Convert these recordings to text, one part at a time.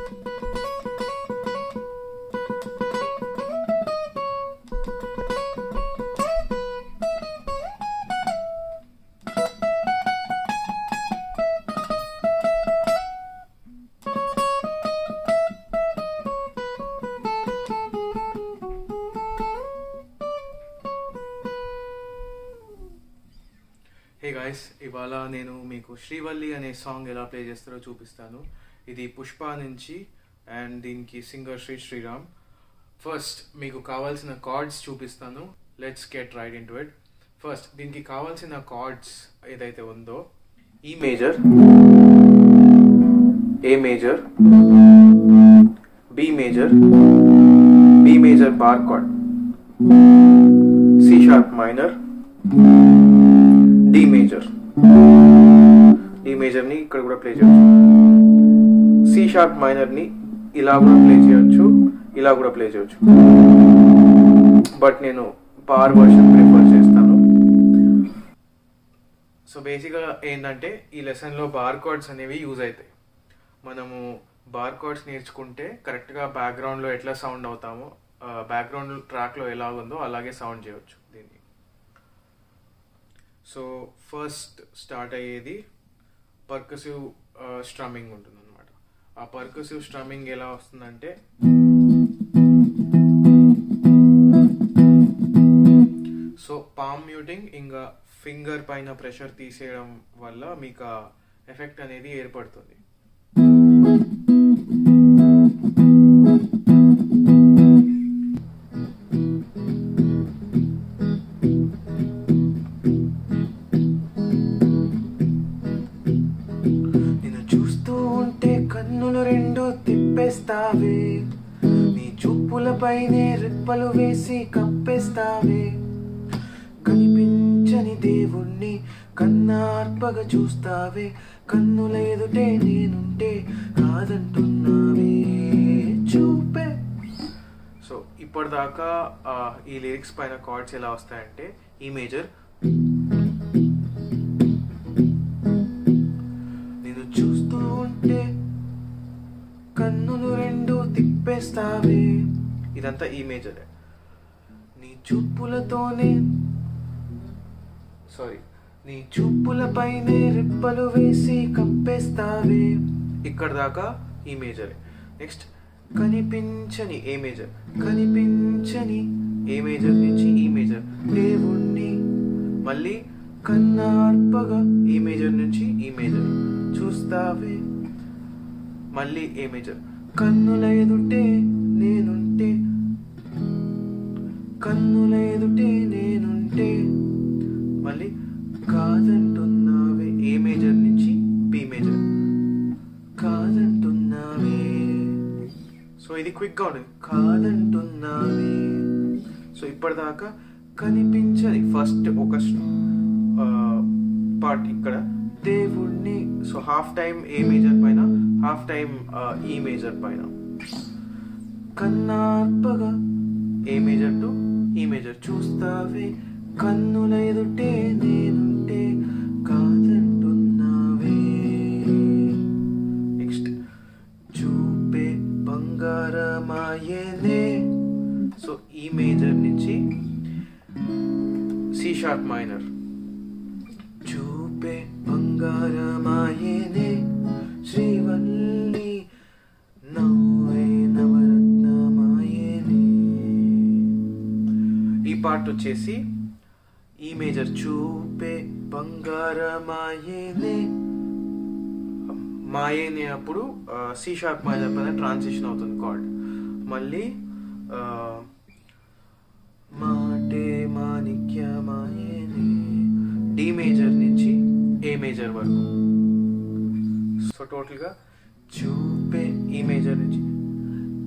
Hey guys, Ivala Nenu Miku Sri Valli ane song ela play chestaro chupistanu. Idi Pushpan inchi and dinki singer Sid Sriram. First, Miku kavalsina chords chupistanu. Let's get right into it. First, dinki kavalsina chords edaithe undo. E major, A major, B major, B major bar chord, C sharp minor, D major. D major ni ikkada kuda play cheyochu. C sharp minor ni ila kuda play cheyochu, ila kuda play cheyochu. But nenu bar version prefer chestanu. So basically endante ee lesson lo bar chords anevi use ayitayi. Manamu bar chords nerchukunte correct ga background lo etla sound avutamo, background track lo ela undo alage sound cheyochu deenni. So first start ayedi percussive strumming untundannamata. Aa percussive strumming ela vastundante so palm muting inga finger paina pressure teeseyadam valla meeku effect anedi erpadutundi. నీ చూపులపైనే రెప్పలు వేసి కప్పేస్తావే, కనిపించని దేవుణ్ణి కన్నార్పగా చూస్తావే, కన్నులేదుటే నేనుంటే కాదంటున్నావే చూపే. So ఇప్పటిదాకా ఈ లిరిక్స్ పైన కార్డ్స్ ఎలా వస్తాయంటే ఈ మేజర్ నేను చూస్తూ ఉంటే కన్నులు రెండు తిప్పేస్తావే, ఇదంతా ఈ మేజరే. నీ చూపులతోనే నీ చూపులపైనే రిప్పలు వేసి కప్పేస్తావే, ఇక్కడ దాకా ఈ మేజరే. నెక్స్ట్ కనిపించని ఏ మేజర్, కనిపించని ఏ మేజర్ నుంచి ఈ మేజర్ దేవుణ్ణి, మళ్ళీ కన్నార్పగా ఈ మేజర్ నుంచి ఈ మేజర్ చూస్తావే, మళ్ళీ ఏ మేజర్ కన్నులేదుటే నేనుంటే, కన్నులేదుటే నేనుంటే, మళ్ళీ కాదంటున్నావే ఏ మేజర్ నుంచి బి మేజర్ కాదంటున్నావే. సో ఇది క్విక్గా ఉంటుంది కాదంటున్నావే. సో ఇప్పటిదాకా కనిపించని ఫస్ట్ ఒక పార్ట్ ఇక్కడ దేవుణ్ణి, so half time A major పైన హాఫ్ టైం ఈ మేజర్ పైన, కన్నార్పగా A major to E major చూస్తావే, కన్నులేదుటే నేనుంటే కాదంటున్నావే. నెక్స్ట్ చూపే బంగారమాయేనే, సో ఈ మేజర్ నుంచి సి షార్ప్ మైనర్, చూపే బంగారమాయేనే శ్రీవల్లి నవ్వే నవరత్నమాయేనే. ఈ పార్ట్ వచ్చేసి ఈ మేజర్ చూపే బంగారమాయేనే, మాయేనే అప్పుడు సి షార్ప్ మైనర్ పైన ట్రాన్సిషన్ అవుతుంది కార్డ్, మళ్ళీ మాటే మాణిక్యమాయేనే డి మేజర్ నుంచి ఏ మేజర్ వరకు. సో టోటల్గా చూపే ఈ మేజర్ నుంచి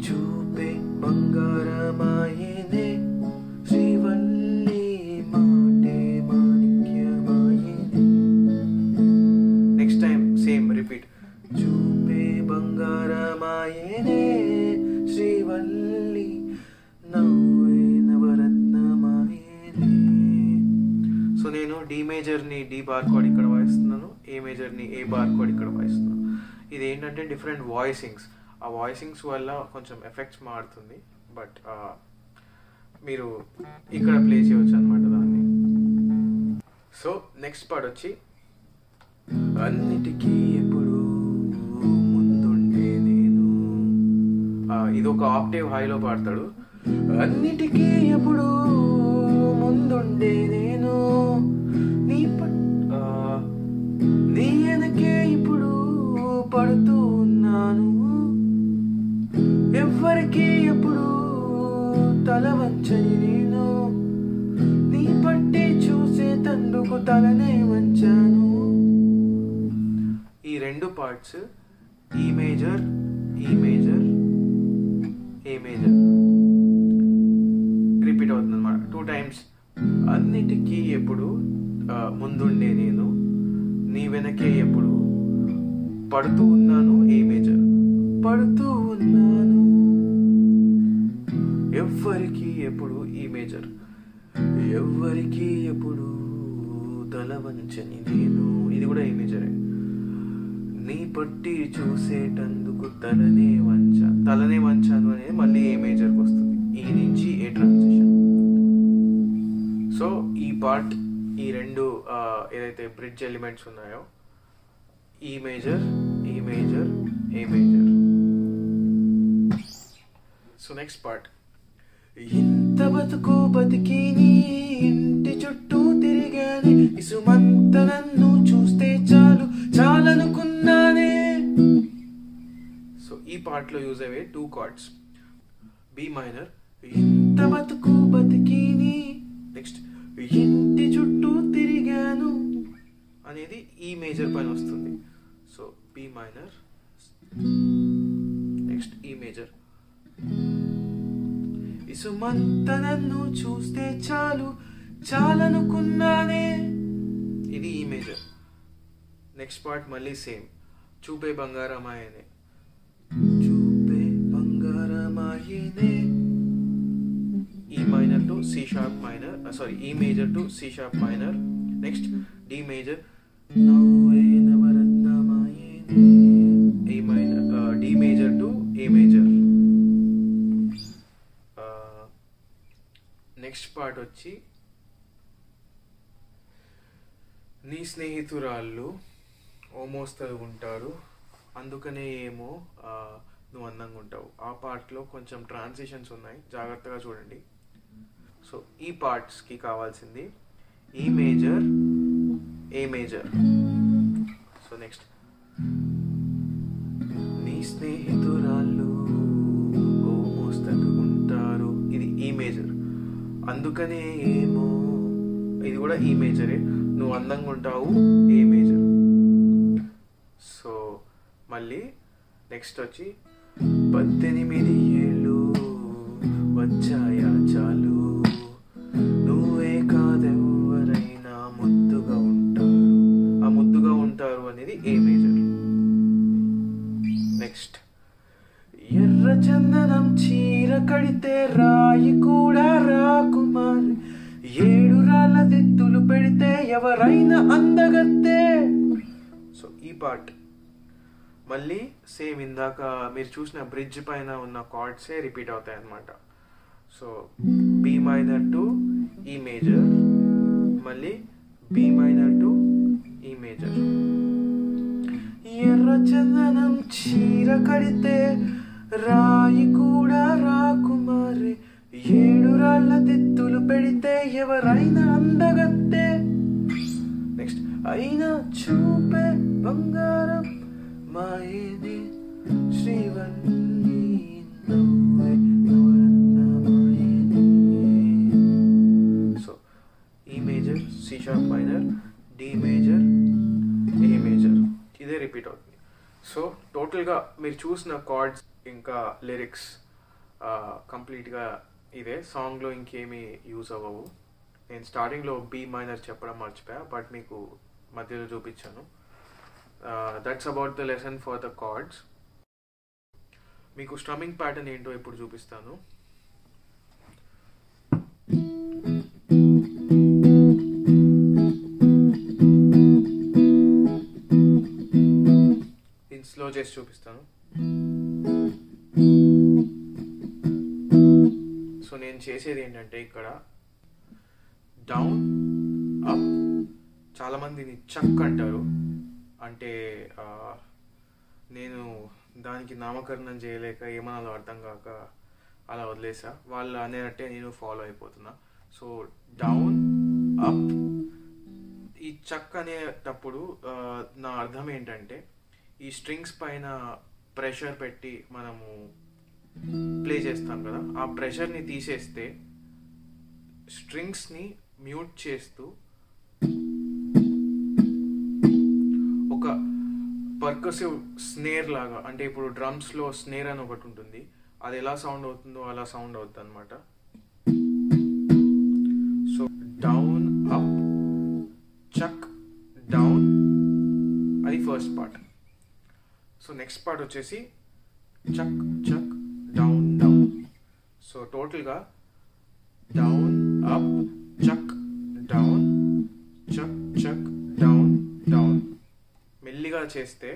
చూపే బంగారమాయేనే శ్రీవల్లి మాటే మాణిక్యమాయేనే. నెక్స్ట్ టైం సేమ్ రిపీట్ చూపే బంగారమాయేనే శ్రీవల్లి నవ్వే నవరత్నమాయేనే. సో నేను డి మేజర్ని డి బార్ కోడ్ ఇక్కడ వాయిస్తున్నాను, ఏ మేజర్ని ఏ బార్ కోడ్ ఇక్కడ వాయిస్తున్నాను. ఇది ఏంటంటే డిఫరెంట్ వాయిసింగ్స్, ఆ ఆ వాయిసింగ్స్ వల్ల కొంచెం ఎఫెక్ట్స్ మారుతుంది, బట్ మీరు ఇక్కడ ప్లే చేయవచ్చు అనమాట దాన్ని. సో నెక్స్ట్ పార్ట్ వచ్చి అన్నిటికీ ఎప్పుడు ముందుండే నేను, ఇది ఒక ఆక్టేవ్ హైలో పాడతాడు. అన్నిటికీ ఎప్పుడు ముందుండే నేను, నీ ఎనకే ఇప్పుడు పడుతూ ఉన్నాను, ఎవ్వరికీ ఎప్పుడు తల వంచని నేను, నీ పట్టి చూసే తందుకు తలనే వంచాను. ఈ రెండు పార్ట్స్ ఈ major, E major, A major repeat అవుతుంది అన్నమాట 2 times. అన్నిటికీ ఎప్పుడు ముందుండే నేను, నీ వెనకే ఎప్పుడు పడుతూ ఉన్నాను, ఏ మేజర్ పడుతూ ఉన్నాను, ఎవ్వరికి ఎప్పుడు ఈ మేజర్, ఎవ్వరికి ఎప్పుడు తల వంచని నేను, ఇది కూడా ఏ మేజరే, నీ పట్టి చూసేటందుకు తలనే వంచా, తలనే వంచాను అనేది మళ్ళీ ఏ మేజర్కి వస్తుంది. ఈ నుంచి ఏ ట్రాన్సిషన్. సో ఈ పార్ట్ ఈ రెండు ఏదైతే బ్రిడ్జ్ ఎలిమెంట్స్ ఉన్నాయో, E major, E major, A major. So next part, ఇంత బతుకు బతికి నీ ఇంటి చుట్టూ తిరిగానే, ఇసుమంత నన్ను చూస్తే చాలు చాలనుకున్నానే. సో ఈ పార్ట్లో యూజ్ అయ్యే 2 chords, బి మైనర్, ఇంత బతుకు బతికి నీ, నెక్స్ట్ ఇంటి చుట్టూ తిరిగాను అనేది ఈ మేజర్ పైన వస్తుంది. So B minor, next E major, ఇసుమంత నన్ను చూస్తే చాలు చాలనుకున్నానే, ఇది ఈ మేజర్. నెక్స్ట్ పార్ట్ మళ్ళీ సేమ్, చూపే బంగారమాయనే, చూపే బంగారమాయనే, E minor to C sharp minor, sorry, E major to C sharp minor, next D major, A minor, D major to A major. Next part వచ్చి నీ స్నేహితురాళ్ళు ఓ మోస్తరు ఉంటారు, అందుకనే ఏమో నువ్వు అందంగా ఉంటావు. ఆ పార్ట్లో కొంచెం ట్రాన్సిషన్స్ ఉన్నాయి, జాగ్రత్తగా చూడండి. సో ఈ పార్ట్స్కి కావాల్సింది E major, A major. So next, నీ స్నేహితురాళ్ళు ఓ మోస్తరు ఉంటారు, ఇది ఈ మేజర్, అందుకనే ఏమో ఇది కూడా ఈ మేజరే, నువ్వు అందంగా ఉంటావు ఏ మేజర్. సో మళ్ళీ నెక్స్ట్ వచ్చి 18 ఏళ్ళు వచ్చాయా చాలు, నువ్వే కాదెవ్వరైనా ముద్దుగా ఉంటారు, ఆ ముద్దుగా ఉంటారు అనేది ఏ మేజర్. నెక్స్ట్, ఎర్ర చందనం చీర కడితే రాయి కూడా రాకుమారి, 7 రాళ్ళ దిత్తులు పెడితే ఎవరైనా అందగత్తే. సో ఈ పార్ట్ మళ్ళీ సేమ్ ఇందాక మీరు చూసిన బ్రిడ్జ్ పైన ఉన్న కార్డ్సే రిపీట్ అవుతాయి అన్నమాట. So B minor to E major, మళ్ళీ B minor to E major. ఎర్ర చందనం చీర కడితే రాయి కూడా రాకుమారి, 7 రాళ్ళ తిత్తులు పెడితే ఎవరైనా అందగత్తే. నెక్స్ట్, అయినా చూపే బంగారం మాయని శ్రీవల్లి, నవ్వే నవరత్నమాయని. సో ఈ major, C sharp minor, D major, A major, ఇదే రిపీట్ అవుతుంది. సో టోటల్గా మీరు చూసిన కార్డ్స్ ఇంకా లిరిక్స్ కంప్లీట్గా ఇదే. సాంగ్లో ఇంకేమీ యూజ్ అవ్వవు. నేను స్టార్టింగ్లో బి మైనర్ చెప్పడం మర్చిపోయా, బట్ మీకు మధ్యలో చూపించాను. That's about the lesson for the chords. మీకు స్ట్రమింగ్ ప్యాటర్న్ ఏంటో ఇప్పుడు చూపిస్తాను. నేను స్లో చేసి చూపిస్తాను. సో నేను చేసేది ఏంటంటే ఇక్కడ డౌన్ అప్, చాలామందిని చక్ అంటారు, అంటే నేను దానికి నామకరణం చేయలేక ఏమనాలో అర్థం కాక అలా వదిలేసా, వాళ్ళు అనేటట్టే నేను ఫాలో అయిపోతున్నా. సో డౌన్ అప్, ఈ చక్ అనేటప్పుడు నా అర్థం ఏంటంటే ఈ స్ట్రింగ్స్ పైన ప్రెషర్ పెట్టి మనము ప్లే చేస్తాం కదా, ఆ ప్రెషర్ని తీసేస్తే స్ట్రింగ్స్ని మ్యూట్ చేస్తూ ఒక పర్కసివ్ స్నేర్ లాగా, అంటే ఇప్పుడు డ్రమ్స్లో స్నేర్ అని ఒకటి ఉంటుంది, అది ఎలా సౌండ్ అవుతుందో అలా సౌండ్ అవుతుంది అనమాట. So down up chuck down, అది first part. So next part వచ్చేసి chuck chuck down down. So టోటల్గా down up chuck down chuck chuck down down. మెల్లిగా చేస్తే